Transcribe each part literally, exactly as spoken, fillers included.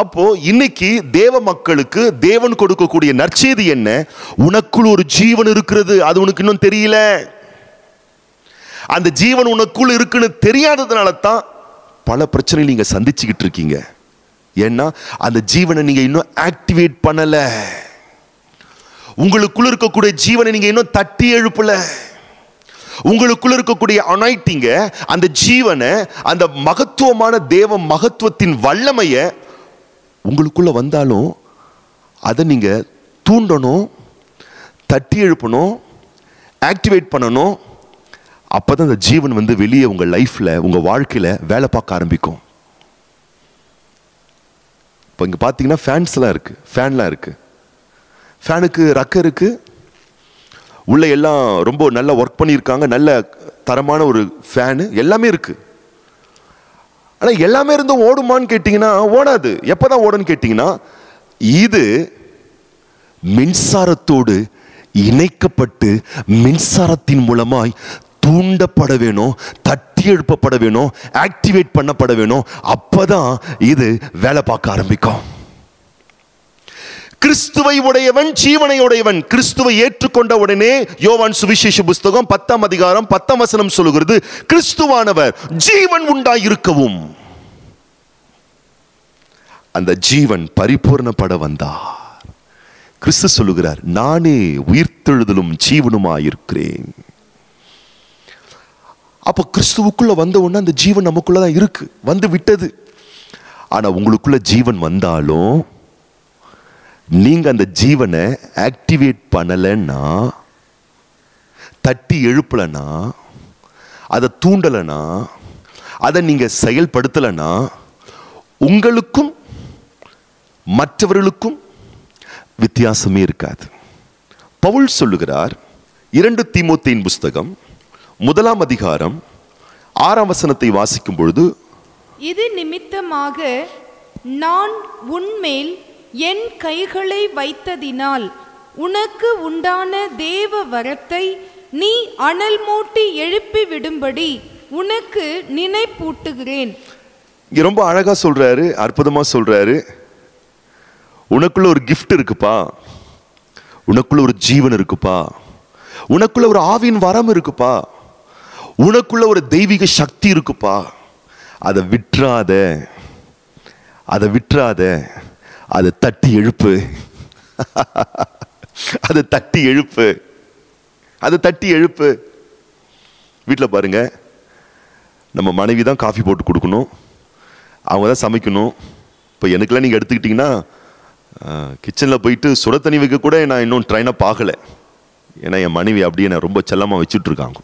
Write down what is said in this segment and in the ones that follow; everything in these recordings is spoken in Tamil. அப்போ இன்னைக்கு தேவ மக்களுக்கு தேவன் கொடுக்கக்கூடிய நற்செய்தி என்ன? உனக்குள் ஒரு ஜீவன் இருக்கிறது, அது உனக்கு இன்னும் தெரியல. அந்த ஜீவன் உனக்குள் இருக்குன்னு தெரியாததுனால தான் பல பிரச்சனைகளை நீங்க சந்திச்சுக்கிட்டு இருக்கீங்க. ஏன்னா அந்த ஜீவனை நீங்க இன்னும் ஆக்டிவேட் பண்ணல. உங்களுக்குள்ள இருக்கக்கூடிய ஜீவனை நீங்க இன்னும் தட்டி எழுப்பல. உங்களுக்குள்ள இருக்கக்கூடிய அனாய்டிங்க, அந்த ஜீவனை, அந்த மகத்துவமான தேவ மகத்துவத்தின் வல்லமையை உங்களுக்குள்ள வந்தாலும் அதை நீங்க தூண்டணும், தட்டி எழுப்பணும், ஆக்டிவேட் பண்ணணும். அப்பதான் அந்த ஜீவன் வந்து வெளியே உங்க லைஃப்ல, உங்க வாழ்க்கையில வேலை பார்க்க ஆரம்பிக்கும். இப்போ இங்கே பார்த்தீங்கன்னா ஃபேன்ஸ்லாம் இருக்குது, ஃபேன்லாம் இருக்குது, ஃபேனுக்கு ரக்க இருக்குது, உள்ளே எல்லாம் ரொம்ப நல்லா ஒர்க் பண்ணியிருக்காங்க, நல்ல தரமான ஒரு ஃபேனு எல்லாமே இருக்குது. ஆனால் எல்லாமே இருந்தும் ஓடுமான்னு கேட்டிங்கன்னா ஓடாது. எப்போ தான் ஓடுன்னு கேட்டிங்கன்னா, இது மின்சாரத்தோடு இணைக்கப்பட்டு மின்சாரத்தின் மூலமாய் தூண்டப்பட வேணும், தட்டி எழுப்பப்பட வேணும், ஆக்டிவேட் பண்ணப்பட வேணும். அப்பதான் இது வேலை பார்க்க ஆரம்பிக்கும். கிறிஸ்துவை உடையவன் ஜீவனை உடையவன். கிறிஸ்துவை ஏற்றுக்கொண்ட உடனே யோவான் சுவிசேஷ புஸ்தகம் பத்தாம் அதிகாரம் பத்தாம் வசனம் சொல்லுகிறது, கிறிஸ்துவானவர் ஜீவன் உண்டாயிருக்கவும் அந்த ஜீவன் பரிபூர்ணப்பட வந்தார். கிறிஸ்து சொல்லுகிறார், நானே உயிர்த்தெழுதலும் ஜீவனுமாயிருக்கிறேன். அப்போ கிறிஸ்துவுக்குள்ளே வந்த உடனே அந்த ஜீவன் நமக்குள்ளே தான் இருக்குது, வந்து விட்டது. ஆனால் உங்களுக்குள்ளே ஜீவன் வந்தாலும் நீங்கள் அந்த ஜீவனை ஆக்டிவேட் பண்ணலைன்னா, தட்டி எழுப்பலைன்னா, அதை தூண்டலைன்னா, அதை நீங்கள் செயல்படுத்தலைன்னா, உங்களுக்கும் மற்றவர்களுக்கும் வித்தியாசமே இருக்காது. பவுல் சொல்லுகிறார், இரண்டு தீமோத்தேயின் புஸ்தகம் முதலாம் அதிகாரம் ஆறாம் வசனத்தை வாசிக்கும் பொழுது, இது நிமித்தமாக நான் உன்மேல் என் கைகளை வைத்ததினால் உனக்கு உண்டான தேவ வரத்தை நீ அனல் மூட்டி எழுப்பி விடும்படி உனக்கு நினைப்பூட்டுகிறேன். இங்க ரொம்ப அழகா சொல்றாரு, அற்புதமா சொல்றாரு. உனக்குள்ள ஒரு கிஃப்ட் இருக்குப்பா, உனக்குள்ள ஒரு ஜீவன் இருக்குப்பா, உனக்குள்ள ஒரு ஆவின் வரம் இருக்குப்பா, உனக்குள்ள ஒரு தெய்வீக சக்தி இருக்குப்பா. அதை விட்டுறாத, அதை விட்டுறாத, அதை தட்டி எழுப்பு, அதை தட்டி எழுப்பு, அதை தட்டி எழுப்பு. வீட்டில் பாருங்க, நம்ம மனைவி தான் காஃபி போட்டு கொடுக்கணும், அவங்க தான் சமைக்கணும். இப்போ எனக்கெல்லாம் நீங்கள் எடுத்துக்கிட்டிங்கன்னா, கிச்சனில் போயிட்டு சுட தண்ணி வைக்க கூட நான் இன்னும் ட்ரைனாக பார்க்கலை. ஏன்னா என் மனைவி அப்படியே நான் ரொம்ப செல்லமாக வச்சுட்ருக்காங்க.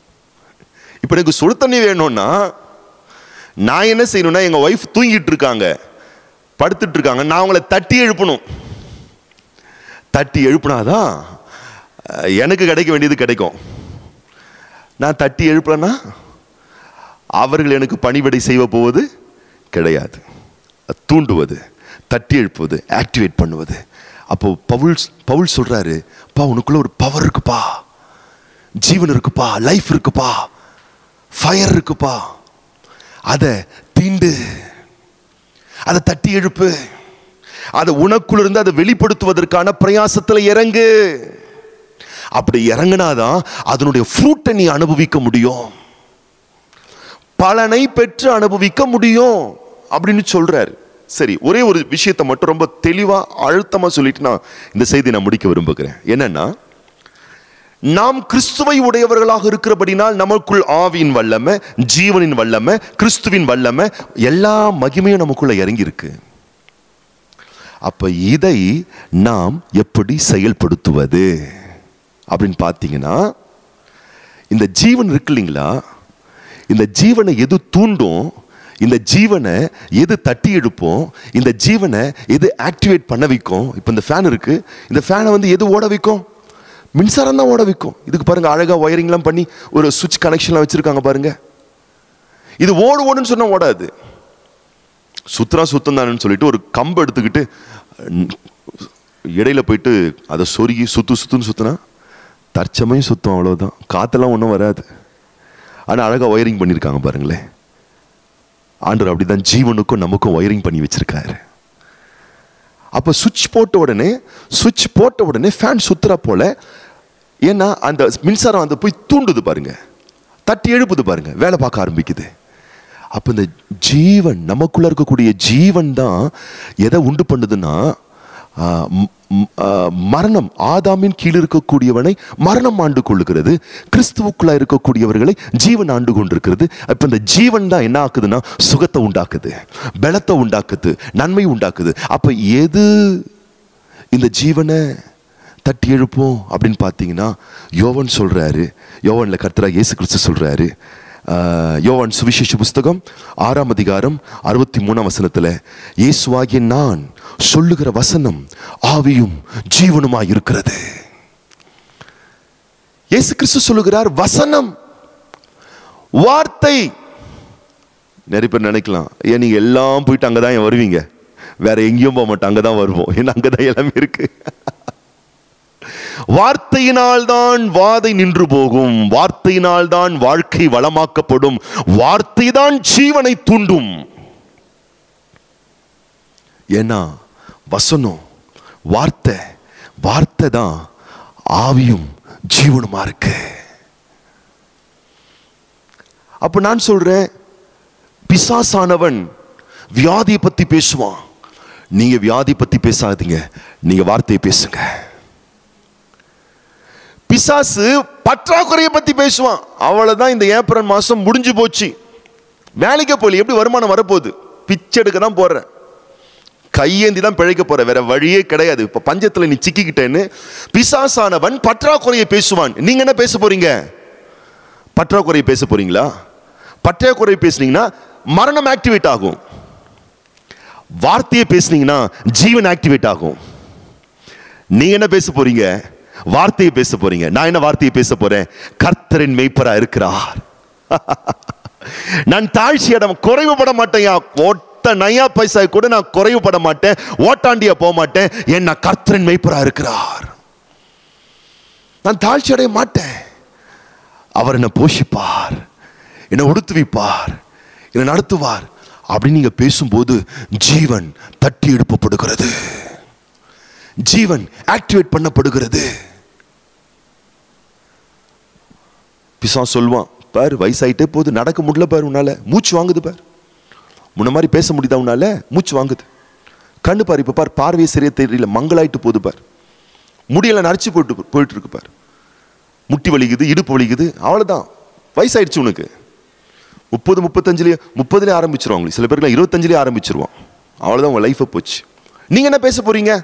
இப்போ எனக்கு சுடு தண்ணி வேணும்னா நான் என்ன செய்யணும்னா, எங்கள் ஒய்ஃப் தூங்கிட்டு இருக்காங்க, படுத்துட்டு இருக்காங்க, நான் அவங்கள தட்டி எழுப்பணும். தட்டி எழுப்புனாதான் எனக்கு கிடைக்க வேண்டியது கிடைக்கும். நான் தட்டி எழுப்பலன்னா அவர்கள் எனக்கு பணிவிடை செய்ய போவது கிடையாது. தூண்டுவது, தட்டி எழுப்புவது, ஆக்டிவேட் பண்ணுவது. அப்போது பவுல் பவுல் சொல்கிறாரு, பா உனக்குள்ளே ஒரு பவர் இருக்குப்பா, ஜீவன் இருக்குப்பா, லைஃப் இருக்குப்பா, ஃபயர் இருக்குப்பா, அதை தீண்டு, அதை தட்டி எழுப்பு, அதை உனக்குள் இருந்து அதை வெளிப்படுத்துவதற்கான பிரயாசத்தில் இறங்கு. அப்படி இறங்கினாதான் அதனுடைய ஃப்ரூட்டை நீ அனுபவிக்க முடியும், பலனை பெற்று அனுபவிக்க முடியும் அப்படின்னு சொல்றாரு. சரி, ஒரே ஒரு விஷயத்தை மட்டும் ரொம்ப தெளிவாக அழுத்தமாக சொல்லிட்டு நான் இந்த செய்தியை நான் முடிக்க விரும்புகிறேன். என்னன்னா, நாம் கிறிஸ்துவை உடையவர்களாக இருக்கிறபடினால் நமக்குள் ஆவியின் வல்லமை, ஜீவனின் வல்லமை, கிறிஸ்துவின் வல்லமை, எல்லா மகிமையும் நமக்குள்ள இறங்கி இருக்கு. அப்ப இதை நாம் எப்படி செயல்படுத்துவது அப்படின்னு பார்த்தீங்கன்னா, இந்த ஜீவன் இருக்கு இல்லைங்களா, இந்த ஜீவனை எது தூண்டும், இந்த ஜீவனை எது தட்டி எடுப்போம், இந்த ஜீவனை எது ஆக்டிவேட் பண்ண வைக்கும். இப்போ இந்த ஃபேன் இருக்கு, இந்த ஃபேனை வந்து எது ஓட வைக்கும்? மின்சாரம் தான் ஓட வைக்கும். இதுக்கு பாருங்க, அழகா ஒயரிங்லாம் பண்ணி ஒரு சுவிட்ச் கனெக்ஷன்லாம் வச்சிருக்காங்க பாருங்க. இது ஓடு ஓடுன்னு சொன்னா ஓடாது. சுத்தரா சுத்தம் தானு சொல்லிட்டு ஒரு கம்பு எடுத்துக்கிட்டு இடையில போயிட்டு அதை சொருகி சுத்து சுத்துன்னு சுத்தினா தற்சமையும் சுத்தம், அவ்வளவுதான். காத்தெல்லாம் ஒன்றும் வராது. ஆனா அழகா ஒயரிங் பண்ணியிருக்காங்க பாருங்களேன். ஆண்டவர் அப்படிதான் ஜீவனுக்கும் நமக்கும் ஒயரிங் பண்ணி வச்சிருக்காரு. அப்போ சுவிட்ச் போட்ட உடனே சுவிட்ச் போட்ட உடனே ஃபேன் சுற்றுற போல, ஏன்னா அந்த மின்சாரம் அந்த போய் தூண்டுது பாருங்க, தட்டி எழுப்புது பாருங்க, வேலை பார்க்க ஆரம்பிக்குது. அப்போ இந்த ஜீவன், நமக்குள்ளே இருக்கக்கூடிய ஜீவன் தான் எதை உண்டு பண்ணுதுன்னா மரணம், ஆதாமின் கீழ் இருக்கக்கூடியவனை மரணம் ஆண்டு கொள்ளுகிறது, கிறிஸ்துவுக்குள்ளே இருக்கக்கூடியவர்களை ஜீவன் ஆண்டு கொண்டிருக்கிறது. இப்போ இந்த ஜீவன் தான் என்ன ஆக்குதுன்னா சுகத்தை உண்டாக்குது, பலத்தை உண்டாக்குது, நன்மை உண்டாக்குது. அப்போ எது இந்த ஜீவனை தட்டி எழுப்போம் அப்படின்னு பார்த்தீங்கன்னா யோவான் சொல்கிறாரு, யோவானில் கர்த்தராக இயேசு கிறிஸ்து சொல்கிறாரு, யோவான் சுவிசேஷ புஸ்தகம் ஆறாம் அதிகாரம் அறுபத்தி மூணாம் வசனத்தில், இயேசுவாகிய நான் சொல்லுகிற வசனம் ஆவியும் ஜீவனுமாய் இருக்கிறது. இயேசு கிறிஸ்து சொல்லுகிறார் வசனம், வார்த்தை. நிறைய பேர் நினைக்கலாம், ஏன் நீங்க எல்லாம் போயிட்டு அங்கதான் ஏன் வருவீங்க, வேற எங்கேயும் போக மாட்டோம், அங்கதான் வருவோம், ஏன்னா அங்கதான் எல்லாமே இருக்கு. வார்த்தையினால் தான் வாதை நின்று போகும், வார்த்தையினால் தான் வாழ்க்கை வளமாக்கப்படும், வார்த்தை தான் ஜீவனை தூண்டும். ஏன்னா வசனம், வார்த்தை, வார்த்தை தான் ஆவியும் ஜீவனுமா இருக்கு. அப்ப நான் சொல்றேன், பிசாசானவன் வியாதியை பத்தி பேசுவான், நீங்க வியாதி பத்தி பேசாதீங்க, நீங்க வார்த்தையை பேசுங்க. பிசாசு பற்றாக்குறையை பத்தி பேசுவான், அவ்வளவுதான், இந்த ஏப்ரல் மாசம் முடிஞ்சு போச்சு, வேலைக்கு போய் எப்படி வருமானம் வரப்போகுது, பிச்சை எடுக்க தான் போடுறேன், கையேந்தி தான் பிழைக்க போற, வேற வழியே கிடையாது, இப்ப பஞ்சத்துல நீ சிக்கிக்கிட்டேன்னு பிசாசானவன் பற்றாக்குறையை பேசுவான். நீங்க என்ன பேச போறீங்க? பற்றாக்குறையை பேச போறீங்களா? பற்றாக்குறை பேசுனீங்கன்னா மரணம் ஆக்டிவேட் ஆகும், வார்த்தையை பேசுனீங்கன்னா ஜீவன் ஆக்டிவேட் ஆகும். நீங்க என்ன பேச போறீங்க? வார்த்தையை பேச போறீங்க. நான் என்ன வார்த்தையை பேச போறேன்? கர்த்தரின் மேய்ப்பரா இருக்கிறார், நான் தாழ்ச்சி இடம் குறைவுபட மாட்டேயா, நயா பைசா கூட நான் குறைவுபட மாட்டேன், ஓட்டாண்டியா போக மாட்டேன், என்ன கர்த்தரின் மேய்ப்பரா இருக்கிறார், நான் தாழ்ச்சி அடைய மாட்டேன், அவர் என்னை போஷிப்பார், என்னை உடுத்துவிப்பார், என்னை நடத்துவார் அப்படின்னு நீங்க பேசும்போது ஜீவன் தட்டி எழுப்பப்படுகிறது, ஜீவன் ஆக்டிவேட் பண்ணப்படுகிறது. பிசாசு சொல்வான், பாரு வயசாயிட்டே போகுது, நடக்க முடியல பாரு, உன்னால மூச்சு வாங்குது பாரு, முன்ன மாதிரி பேச முடியுதா, உன்னால மூச்சு வாங்குது, கண்ணு பாரு இப்போ பார், பார்வையை சரியா தெரியல, மங்களாயிட்டு போது பார், முடியலை நரைச்சி போட்டு போயிட்டு இருக்கு பார், முட்டி வலிக்குது, இடுப்பு வலிக்குது, அவ்வளோதான் வயசாயிடுச்சு உனக்கு. முப்பது முப்பத்தஞ்சுலேயே முப்பதுலேயே ஆரம்பிச்சிருவோம், அவங்களுக்கு சில பேருக்குலாம் இருபத்தஞ்சுலேயே ஆரம்பிச்சிருவோம், அவ்வளோதான் உங்கள் லைஃபை போச்சு. நீங்கள் என்ன பேச போகிறீங்க?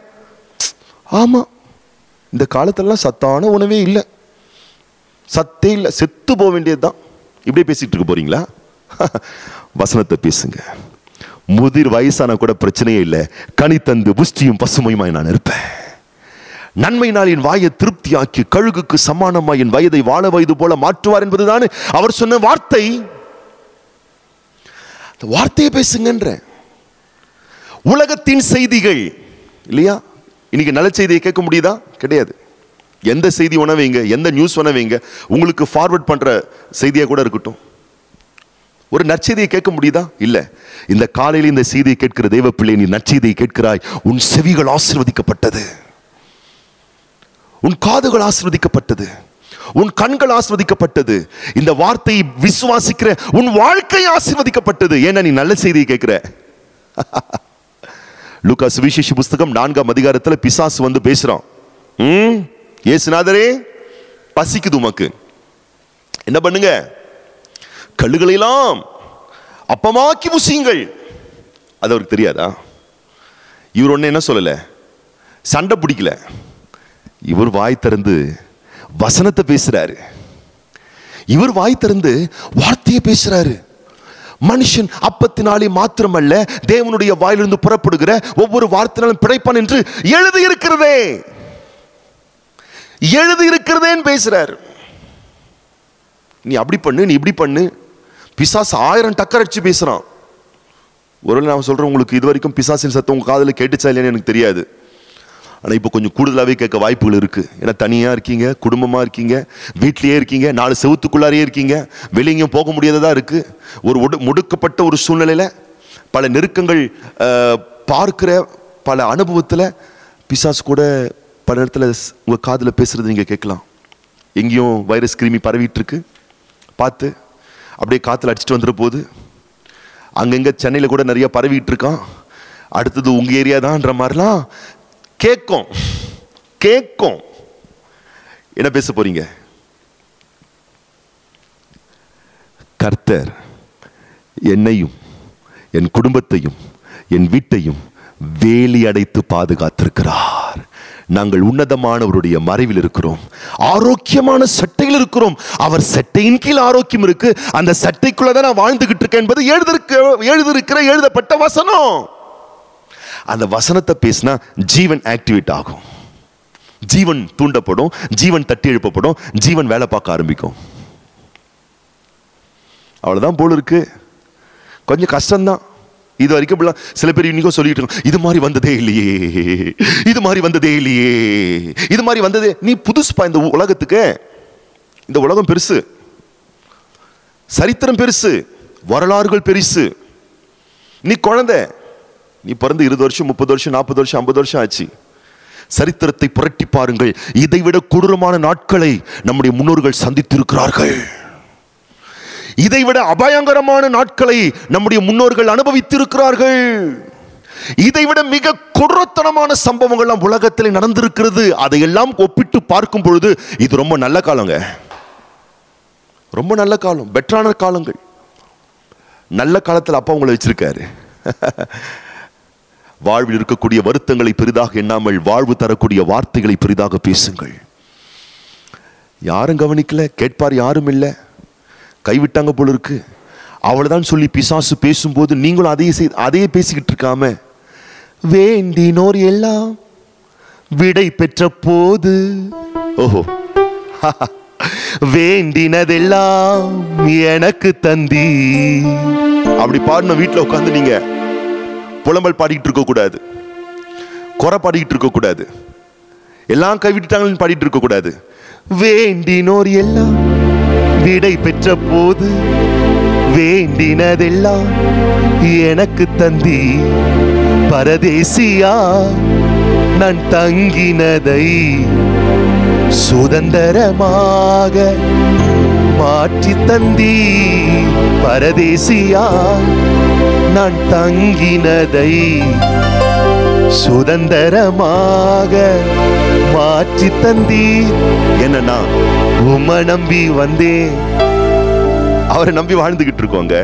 ஆமாம், இந்த காலத்திலலாம் சத்தான உணவே இல்லை, சத்தே இல்லை, செத்து போக வேண்டியது தான், இப்படியே பேசிக்கிட்டு இருக்க போகிறீங்களா? வசனத்தை பேசுங்க. முதிர் வயசான கூட பிரச்சனையே இல்லை, கனித்தந்து புஷ்டியும் பசுமையுமாய் நான் இருப்பேன், நன்மையினால் என் வாயை திருப்தியாக்கி கழுகுக்கு சமானமாய் என் வயதை வாழ வயது போல மாற்றுவார் என்பதுதான் அவர் சொன்ன வார்த்தை. வார்த்தையை பேசுங்கன்ற உலகத்தின் செய்திகள் இல்லையா, இன்னைக்கு நல்ல செய்தியை கேட்க முடியுதா? கிடையாது. எந்த செய்தி உணவைங்க, எந்த நியூஸ் உணவைங்க, உங்களுக்கு ஃபார்வர்ட் பண்ற செய்தியாக கூட இருக்கட்டும், ஒரு நற்செய்தியை கேட்க முடியுதா? இல்லை. இந்த காலையில் இந்த செய்தியை கேட்கிற தெய்வ பிள்ளை, நீ நற்செய்தியை கேட்கிறாய், உன் செவிகள் ஆசீர்வதிக்கப்பட்டது, உன் காதுகள் ஆசீர்வதிக்கப்பட்டது, உன் கண்கள் ஆசீர்வதிக்கப்பட்டது, இந்த வார்த்தையை விசுவாசிக்கிற உன் வாழ்க்கை ஆசீர்வதிக்கப்பட்டது. ஏன்னா நீ நல்ல செய்தியை கேட்கிற. லூக்கா சுவிசேஷ புஸ்தகம் நான்காம் அதிகாரத்தில் பிசாசு வந்து பேசுறான், ம் இயேசுநாதரே பசிக்குது உமக்கு, என்ன பண்ணுங்க, கல்லுகளெல்லாம் அப்பமாக்கி முசியுங்கள். அது அவருக்கு தெரியாதா? இவர் ஒன்று என்ன சொல்லலை, சண்டை பிடிக்கல, இவர் வாய் திறந்து வசனத்தை பேசுறாரு, இவர் வாய் திறந்து வார்த்தையை பேசுறாரு. மனுஷன் அப்பத்தினாலே மாத்திரமல்ல, தேவனுடைய வாயிலிருந்து புறப்படுகிற ஒவ்வொரு வார்த்தையினாலும் பிழைப்பான் என்று எழுதி இருக்கிறதே, எழுதி இருக்கிறதேன்னு பேசுறாரு. நீ அப்படி பண்ணு, நீ இப்படி பண்ணு, பிசாசு ஆயிரம் டக்கர் அடிச்சு பேசுறான். ஒருவேளை நான் சொல்றேன், உங்களுக்கு இது வரைக்கும் பிசாசின் சத்தம் உங்க காதில் கேட்டுச்சா இல்லையான்னு எனக்கு தெரியாது, ஆனால் இப்போ கொஞ்சம் கூடுதலாகவே கேட்க வாய்ப்புகள் இருக்கு. ஏன்னா தனியா இருக்கீங்க, குடும்பமா இருக்கீங்க, வீட்டிலேயே இருக்கீங்க, நாலு செவுத்துக்குள்ளாரே இருக்கீங்க, வெளியேயும் போக முடியாததா இருக்கு, ஒரு ஒடு முடுக்கப்பட்ட ஒரு சூழ்நிலையில பல நெருக்கங்கள் பார்க்கிற பல அனுபவத்தில் பிசாசு கூட பல இடத்துல உங்கள் காதில் பேசுகிறது நீங்கள் கேட்கலாம். எங்கேயும் வைரஸ் கிருமி பரவிட்டுருக்கு, பார்த்து அப்படியே காற்றுல அடிச்சுட்டு வந்துட போகுது. அங்கங்கே சென்னையில் கூட நிறையா பரவிட்டுருக்கான், அடுத்தது உங்கள் ஏரியா தான்ன்ற மாதிரிலாம் கேட்கும் கேட்கும் என்ன பேச போகிறீங்க? கர்த்தர் என்னையும் என் குடும்பத்தையும் என் வீட்டையும் வேலி அடைத்து பாதுகாத்திருக்கிறார். நாங்கள் உன்னதமானவருடைய மறைவில் இருக்கிறோம், ஆரோக்கியமான சட்டையில் இருக்கிறோம். அவர் சட்டையின் கீழ் ஆரோக்கியம் இருக்கு. அந்த சட்டைக்குள்ள தான் நான் வாழ்ந்துகிட்டு இருக்கேன் என்பது எழுதிருக்கிற எழுதப்பட்ட வசனம். அந்த வசனத்தை பேசினா ஜீவன் ஆக்டிவேட் ஆகும், ஜீவன் தூண்டப்படும், ஜீவன் தட்டி எழுப்பப்படும், ஜீவன் வேலை பார்க்க ஆரம்பிக்கும். அவ்வளவுதான் போல இருக்கு. கொஞ்சம் கஷ்டம்தான். இது வரைக்கும் இப்படிலாம் சில பேர் இன்னைக்கும் சொல்லிட்டு இருக்கோம், இது மாதிரி வந்ததே இல்லையே, இது மாதிரி வந்ததே இல்லையே, இது மாதிரி வந்ததே. நீ புதுசுப்பா இந்த உலகத்துக்கு. இந்த உலகம் பெருசு, சரித்திரம் பெருசு, வரலாறுகள் பெருசு. நீ குழந்தை, நீ பிறந்து இருபது வருஷம் முப்பது வருஷம் நாற்பது வருஷம் ஐம்பது வருஷம் ஆச்சு. சரித்திரத்தை புரட்டி பாருங்கள். இதைவிட கொடூரமான நாட்களை நம்முடைய முன்னோர்கள் சந்தித்திருக்கிறார்கள். இதைவிட அபாயங்கரமான நாட்களை நம்முடைய முன்னோர்கள் அனுபவித்திருக்கிறார்கள். இதைவிட மிக கொடூரத்தனமான சம்பவங்கள் எல்லாம் உலகத்தில் நடந்திருக்கிறது. அதையெல்லாம் ஒப்பிட்டு பார்க்கும் பொழுது இது ரொம்ப நல்ல காலங்க, ரொம்ப நல்ல காலம், பெட்டரான காலங்கள். நல்ல காலத்தில் அப்பா உங்களை வச்சிருக்காரு. வாழ்வில் இருக்கக்கூடிய வருத்தங்களை பெரிதாக எண்ணாமல் வாழ்வு தரக்கூடிய வார்த்தைகளை பெரிதாக பேசுங்கள். யாரும் கவனிக்கல, கேட்பார் யாரும் இல்லை, கைவிட்டாங்க போல இருக்கு, அவள்தான் சொல்லி பிசாசு பேசும்போது நீங்களும் அதையே அதையே பேசிக்கிட்டு இருக்காம, வேண்டினோர் எல்லாம் விடை பெற்ற போது, ஓஹோ, வேண்டினதெல்லாம் எனக்கு தந்தி. அப்படி பாடணும். வீட்டில் உட்காந்து நீங்க புலம்பல் பாடிக்கிட்டு இருக்க கூடாது, குறை பாடிக்கிட்டு இருக்க கூடாது, எல்லாம் கைவிட்டாங்கன்னு பாடிட்டு இருக்க கூடாது. வேண்டினோர் எல்லாம் விடை பெற்ற போது வேண்டினதெல்லாம் எனக்கு தந்தி, பரதேசியா நான் தங்கினதை சுதந்திரமாக மாற்றி தந்தி, பரதேசியா நான் தங்கினதை சுதந்திரமாக மாற்றி தந்தீர். என்னன்னா உம்மை நம்பி வந்தேன். அவரை நம்பி வாழ்ந்துகிட்டு இருக்கோங்க.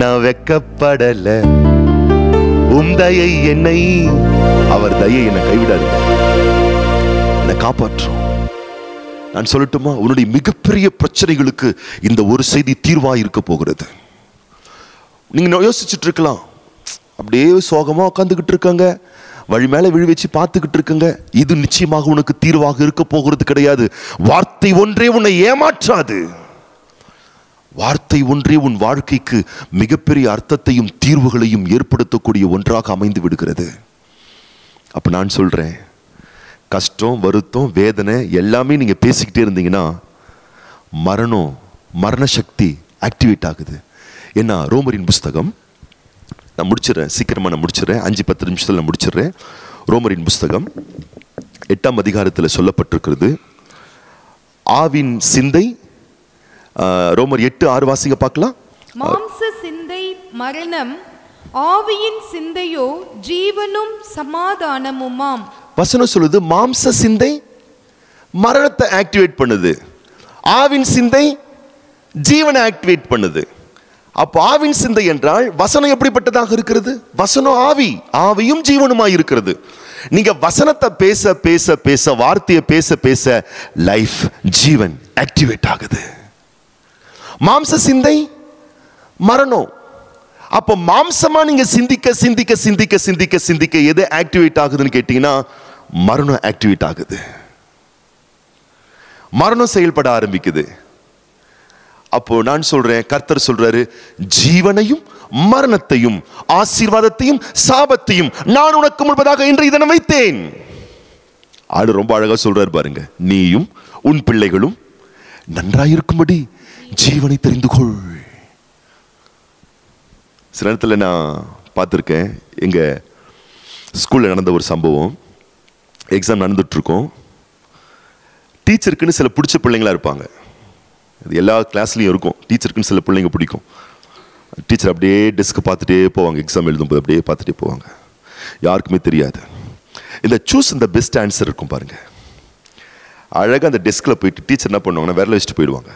நான் வெக்கப்படல, உம் தயை என்னை, அவர் தயை என்னை கைவிடாது, என்னை காப்பாற்றும். நான் சொல்லட்டுமா, உன்னுடைய மிகப்பெரிய பிரச்சனைகளுக்கு இந்த ஒரு செய்தி தீர்வாக இருக்க போகிறது. நீங்க யோசிச்சுட்டு இருக்கலாம், அப்படியே சோகமா உட்காந்துக்கிட்டு இருக்காங்க, வழி மேலே விழி வச்சு பார்த்துக்கிட்டு இருக்குங்க. இது நிச்சயமாக உனக்கு தீர்வாக இருக்க போகிறது கிடையாது. வார்த்தை ஒன்றே உன்னை ஏமாற்றாது. வார்த்தை ஒன்றே உன் வாழ்க்கைக்கு மிகப்பெரிய அர்த்தத்தையும் தீர்வுகளையும் ஏற்படுத்தக்கூடிய ஒன்றாக அமைந்து விடுகிறது. அப்போ நான் சொல்கிறேன், கஷ்டம், வருத்தம், வேதனை எல்லாமே நீங்கள் பேசிக்கிட்டே இருந்தீங்கன்னா மரணம், மரண சக்தி ஆக்டிவேட் ஆகுது. ஏன்னா ரோமரின் புஸ்தகம், நான் முடிச்சிடறேன் சீக்கிரமாக, நான் முடிச்சிடறேன், அஞ்சு பத்து நிமிஷத்தில் நான் முடிச்சிடறேன். ரோமரின் புஸ்தகம் எட்டாம் அதிகாரத்தில் சொல்லப்பட்டிருக்கிறது ஆவின் சிந்தை. ரோமர் எட்டு ஆறு வாசிங்க பார்க்கலாம். மாம்ச சிந்தை மரணம், ஆவியின் சிந்தையோ ஜீவனும் சமாதானமுமாம். வசனம் சொல்லுது மாம்ச சிந்தை மரணத்தை ஆக்டிவேட் பண்ணுது, ஆவின் சிந்தை ஜீவனை ஆக்டிவேட் பண்ணுது. அப்போ ஆவின் சிந்தை என்றால் வசனம் எப்படிப்பட்டதாக இருக்கிறது? வசனம் ஆவி, ஆவியும் ஜீவனுமாய் இருக்கிறது. நீங்க வசனத்தை பேச பேச பேச, வார்த்தையை பேச பேச லைஃப், ஜீவன் ஆக்டிவேட் ஆகுது. மாம்ச சிந்தை மரணம். அப்போ மாம்சமா நீங்க சிந்திக்க சிந்திக்க சிந்திக்க சிந்திக்க சிந்திக்க எது ஆக்டிவேட் ஆகுதுன்னு கேட்டீங்கன்னா மரணம் ஆக்டிவேட் ஆகுது, மரணம் செயல்பட ஆரம்பிக்குது. அப்போ நான் சொல்றேன், கர்த்தர் சொல்றாரு, ஜீவனையும் மரணத்தையும் ஆசீர்வாதத்தையும் சாபத்தையும் நான் உனக்கு முன்பதாக இன்றைய தினம் வைத்தேன். ஆளு ரொம்ப அழகா சொல்றாரு பாருங்க, நீயும் உன் பிள்ளைகளும் நன்றாயிருக்கும்படி ஜீவனை தெரிந்து கொள். சில நேரத்தில் நான் பார்த்துருக்கேன், எங்க ஸ்கூல்ல நடந்த ஒரு சம்பவம். எக்ஸாம் நடந்துட்டு இருக்கும். டீச்சருக்குன்னு சில பிடிச்ச பிள்ளைங்களா இருப்பாங்க. அது எல்லா கிளாஸ்லையும் இருக்கும். டீச்சருக்குன்னு சில பிள்ளைங்க பிடிக்கும். டீச்சர் அப்படியே டெஸ்க்கு பார்த்துட்டே போவாங்க. எக்ஸாம் எழுதும்போது அப்படியே பார்த்துட்டே போவாங்க. யாருக்குமே தெரியாது. இந்த சூஸ் இந்த பெஸ்ட் ஆன்சர் இருக்கும் பாருங்கள். அழகாக அந்த டெஸ்கில் போயிட்டு டீச்சர் என்ன பண்ணுவாங்கன்னா விரல வச்சுட்டு போயிடுவாங்க.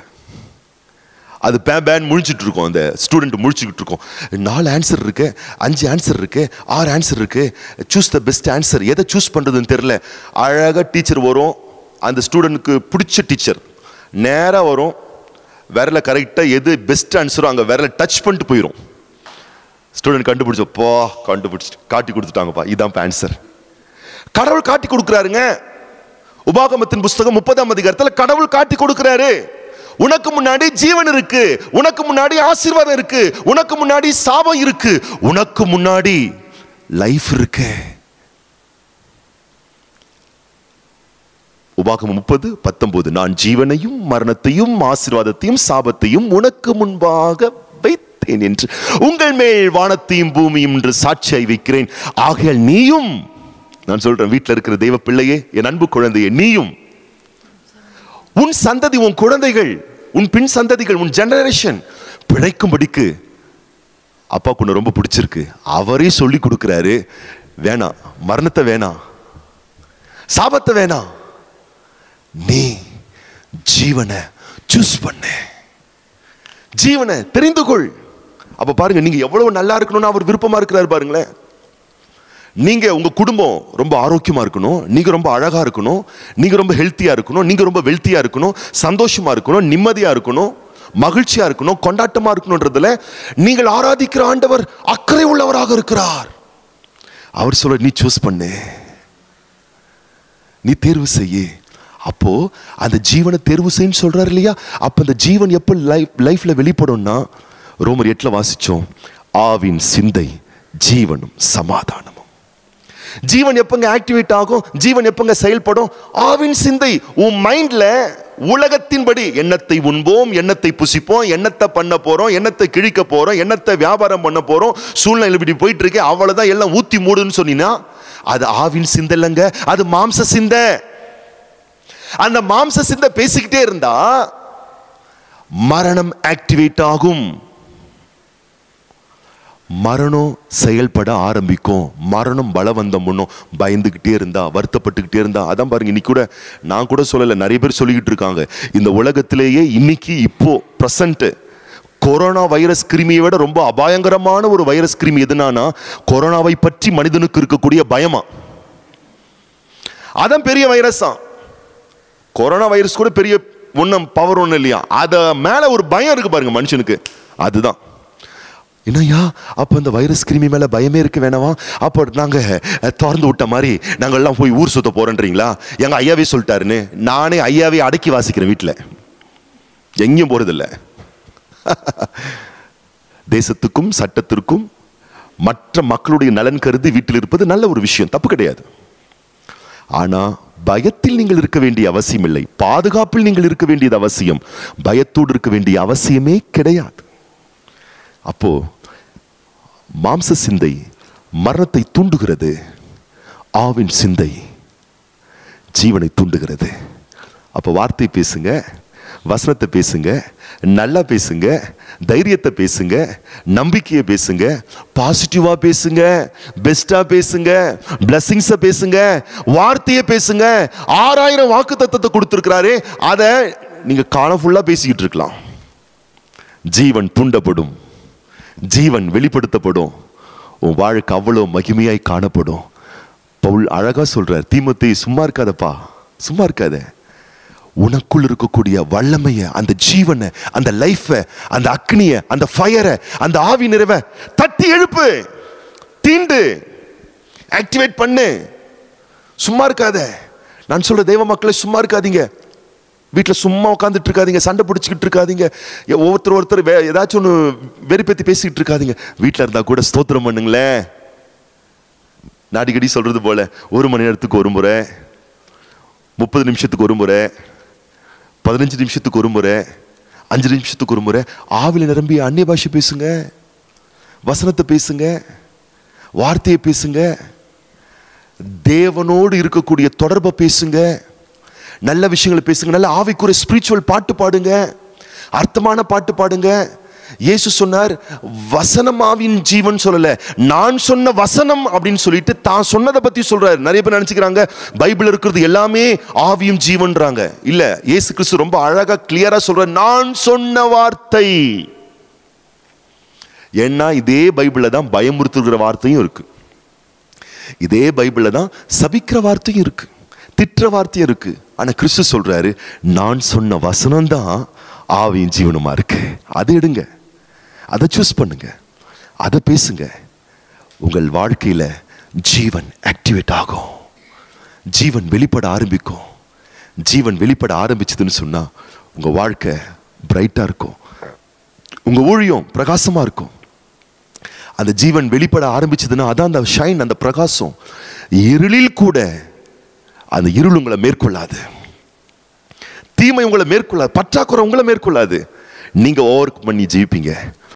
அது பே பேன் முழிச்சுட்டு இருக்கோம். அந்த ஸ்டூடெண்ட் முழிச்சுக்கிட்டு இருக்கோம். நாலு ஆன்சர் இருக்கு, அஞ்சு ஆன்சர் இருக்கு, ஆறு ஆன்சர் இருக்கு. Choose the best answer. எதை சூஸ் பண்ணுறதுன்னு தெரில. அழகாக டீச்சர் வரும். அந்த ஸ்டூடெண்ட்டுக்கு பிடிச்ச டீச்சர் நேராக வரும். விரல கரெக்டாக எது பெஸ்ட் ஆன்சரோ அங்கே விரல டச் பண்ணிட்டு போயிடும். ஸ்டூடெண்ட் கண்டுபிடிச்சப்பா கண்டுபிடிச்சி காட்டி கொடுத்துட்டாங்கப்பா, இதுதான் ஆன்சர். கடவுள் காட்டி கொடுக்குறாருங்க. உபாகமத்தின் புஸ்தகம் முப்பதாம் அதிகாரத்தில் கடவுள் காட்டி கொடுக்குறாரு. உனக்கு முன்னாடி ஜீவன் இருக்கு, உனக்கு முன்னாடி ஆசீர்வாதம் இருக்கு, உனக்கு முன்னாடி சாபம் இருக்கு, உனக்கு முன்னாடி லைஃப் இருக்கு. உபாகமம் முப்பது பத்தொன்பது. நான் ஜீவனையும் மரணத்தையும் ஆசீர்வாதத்தையும் சாபத்தையும் உனக்கு முன்பாக வைத்தேன் என்று உங்கள் மேல் வானத்தையும் பூமியும் என்று சாட்சியாய் வைக்கிறேன். ஆகையால் நீயும், நான் சொல்றேன் வீட்டில் இருக்கிற தெய்வ பிள்ளையே, என் அன்பு குழந்தையே, நீயும் உன் சந்ததி, உன் குழந்தைகள், உன் பின் சந்ததிகள், உன் ஜெனரேஷன் பிழைக்கும்படிக்கு அப்பாவுக்கு ஒன்று ரொம்ப பிடிச்சிருக்கு. அவரே சொல்லி கொடுக்குறாரு. வேணாம் மரணத்தை, வேணாம் சாபத்தை, வேணாம், நீ ஜீவனை சூஸ் பண்ணு, ஜீவனை தெரிந்து கொள். அப்போ பாருங்க, நீங்க எவ்வளவு நல்லா இருக்கணும்னு அவர் விருப்பமா இருக்கிறாரு பாருங்களேன். நீங்க உங்க குடும்பம் ரொம்ப ஆரோக்கியமா இருக்கணும், நீங்க ரொம்ப அழகா இருக்கணும், நீங்க ரொம்ப ஹெல்த்தியா இருக்கணும், நீங்க ரொம்ப வெல்த்தியா இருக்கணும், சந்தோஷமா இருக்கணும், நிம்மதியா இருக்கணும், மகிழ்ச்சியா இருக்கணும், கொண்டாட்டமா இருக்கணும்ன்றதுல நீங்கள் ஆராதிக்கிற ஆண்டவர் அக்கறை உள்ளவராக இருக்கிறார். அவர் சொல்ற நீ சூஸ் பண்ணு, நீ தேர்வு செய்யு. அப்போ அந்த ஜீவனை தேர்வு செய்யு சொல்றாரு இல்லையா? அப்போ அந்த ஜீவன் எப்போ லைஃப் லைஃப்ல வெளிப்படும்னா, ரோமர் எட்டுல வாசிச்சோம், ஆவின் சிந்தை ஜீவனும் சமாதானம். ஜீவன் எப்பங்க ஆக்டிவேட் ஆகும், ஜீவன் எப்பங்க செயல்படும்? ஆவின் சிந்தை. உன் மைண்ட்ல உலகத்தின்படி எண்ணத்தை உண்போம், எண்ணத்தை புசிப்போம், எண்ணத்தை பண்ண போறோம், எண்ணத்தை கிழிக்க போறோம், எண்ணத்தை வியாபாரம் பண்ண போறோம், சூழ்நிலை இப்படி போயிட்டு இருக்கேன், அவ்வளவுதான் எல்லாம் ஊத்தி மூடுன்னு சொன்னீங்கன்னா அது ஆவின் சிந்தை இல்லைங்க, அது மாம்ச சிந்தை. அந்த மாம்ச சிந்தை பேசிக்கிட்டே இருந்தா மரணம் ஆக்டிவேட் ஆகும், மரணம் செயல்பட ஆரம்பிக்கும். மரணம் பலவந்தம் பண்ணும். பயந்துக்கிட்டே இருந்தா, வருத்தப்பட்டுக்கிட்டே இருந்தா. அதான் பாருங்க, இன்னைக்கு கூட நான் கூட சொல்லலை, நிறைய பேர் சொல்லிக்கிட்டு இருக்காங்க. இந்த உலகத்திலேயே இன்னைக்கு இப்போ ப்ரெசன்ட் கொரோனா வைரஸ் கிருமியை விட ரொம்ப அபாயங்கரமான ஒரு வைரஸ் கிருமி எதுனா, கொரோனாவை பற்றி மனிதனுக்கு இருக்கக்கூடிய பயமா, அதான் பெரிய வைரஸா. கொரோனா வைரஸ் கூட பெரிய ஒன்றும் பவர் ஒன்றும் இல்லையா, அதை மேலே ஒரு பயம் இருக்கு பாருங்க மனுஷனுக்கு. அதுதான் என்னையா, அப்போ இந்த வைரஸ் கிருமி மேலே பயமே இருக்க வேணாமா? அப்போ நாங்கள் திறந்து விட்ட மாதிரி நாங்கள்லாம் போய் ஊர் சுத்த போகிறோன்றீங்களா? எங்கள் ஐயாவே சொல்லிட்டாருன்னு நானே ஐயாவே அடக்கி வாசிக்கிறேன். வீட்டில் எங்கேயும் போகிறதில்ல. தேசத்துக்கும் சட்டத்திற்கும் மற்ற மக்களுடைய நலன் கருதி வீட்டில் இருப்பது நல்ல ஒரு விஷயம், தப்பு கிடையாது. ஆனால் பயத்தில் நீங்கள் இருக்க வேண்டிய அவசியம் இல்லை, பாதுகாப்பில் நீங்கள் இருக்க வேண்டியது அவசியம். பயத்தோடு இருக்க வேண்டிய அவசியமே கிடையாது. அப்போ மாம்ச சிந்தை மரணத்தை தூண்டுகிறது, ஆவின் சிந்தை ஜீவனை தூண்டுகிறது. அப்போ வார்த்தை பேசுங்க, வசனத்தை பேசுங்க, நல்லா பேசுங்க, தைரியத்தை பேசுங்க, நம்பிக்கையை பேசுங்க, பாசிட்டிவாக பேசுங்க, பெஸ்ட்டாக பேசுங்க, பிளஸ்ஸிங்ஸை பேசுங்க, வார்த்தையை பேசுங்க. ஆறாயிரம் வாக்கு தத்துவத்தை கொடுத்துருக்கிறாரு, அதை நீங்கள் காலம் ஃபுல்லாக பேசிக்கிட்டு இருக்கலாம். ஜீவன் தூண்டப்படும், ஜீவன் வெளிப்படுத்தப்படும், உன் வாழ்க்கை அவ்வளோ மகிமையாய் காணப்படும். பவுல் அழகாக சொல்கிறார், தீமோத்தே சும்மா இருக்காதப்பா, சும்மா இருக்காத, உனக்குள் இருக்கக்கூடிய வல்லமையை, அந்த ஜீவனை, அந்த லைஃபை, அந்த அக்னியை, அந்த ஃபயரை, அந்த ஆவி நிறைவை தட்டி எழுப்பு, தீண்டு, ஆக்டிவேட் பண்ணு. சும்மா இருக்காத. நான் சொல்கிற தெய்வ மக்களை சும்மா இருக்காதீங்க. வீட்டில் சும்மா உட்காந்துட்டு இருக்காதிங்க, சண்டை பிடிச்சிக்கிட்டு இருக்காதிங்க, ஒவ்வொருத்தர் ஒருத்தர் வே ஏதாச்சும் ஒன்று வெறி பற்றி பேசிக்கிட்டு இருக்காதிங்க. வீட்டில் இருந்தால் கூட ஸ்தோத்திரம் பண்ணுங்களேன். நாடிக்கடி சொல்கிறது போல் ஒரு மணி நேரத்துக்கு ஒரு முறை, முப்பது நிமிஷத்துக்கு ஒரு முறை, பதினஞ்சு நிமிஷத்துக்கு ஒரு முறை, அஞ்சு நிமிஷத்துக்கு ஒரு முறை ஆவில நிரம்பி அந்நிய பாஷை பேசுங்க, வசனத்தை பேசுங்க, வார்த்தையை பேசுங்க, தேவனோடு இருக்கக்கூடிய தொடர்பை பேசுங்க, நல்ல விஷயங்களை பேசுங்க, நல்ல ஆவிக்குரிய ஸ்பிரிச்சுவல் பாட்டு பாடுங்க, அர்த்தமான பாட்டு பாடுங்க. இயேசு சொன்னார், வசனமாவின் ஜீவன் சொல்லல, நான் சொன்ன வசனம் அப்படின்னு சொல்லிட்டு தான் சொன்னதை பத்தி சொல்றாரு. நிறைய பேர் நினைச்சுக்கிறாங்க பைபிள் இருக்கிறது எல்லாமே ஆவியும் ஜீவன்றாங்க. இல்ல, இயேசு கிறிஸ்து ரொம்ப அழகா கிளியரா சொல்ற, நான் சொன்ன வார்த்தை. ஏன்னா இதே பைபிள்ல தான் பயமுறுத்துகிற வார்த்தையும் இருக்கு, இதே பைபிள்ல தான் சபிக்கிற வார்த்தையும் இருக்கு, திட்டுற வார்த்தையும் இருக்கு. ஆனா கிறிஸ்து சொல்றாரு, நான் சொன்ன வசனம் தான் ஆவியின் ஜீவனமா இருக்கு. அதை எடுங்க, அதை சூஸ் பண்ணுங்க, அதை பேசுங்க. உங்கள் வாழ்க்கையில ஜீவன் ஆக்டிவேட் ஆகும், ஜீவன் வெளிப்பட ஆரம்பிக்கும். ஜீவன் வெளிப்பட ஆரம்பிச்சதுன்னு சொன்னா உங்க வாழ்க்கை பிரைட்டா இருக்கும், உங்க ஊழியம் பிரகாசமா இருக்கும். அந்த ஜீவன் வெளிப்பட ஆரம்பிச்சதுன்னா அதான் அந்த ஷைன், அந்த பிரகாசம். இருளில் கூட அந்த இருள் உங்களை மேற்கொள்ளாது, தீமை உங்களை மேற்கொள்ளாது, பற்றாக்குறை உங்களை மேற்கொள்ளாது. நீங்க ஓவர் பண்ணி ஜீவிப்பீங்க,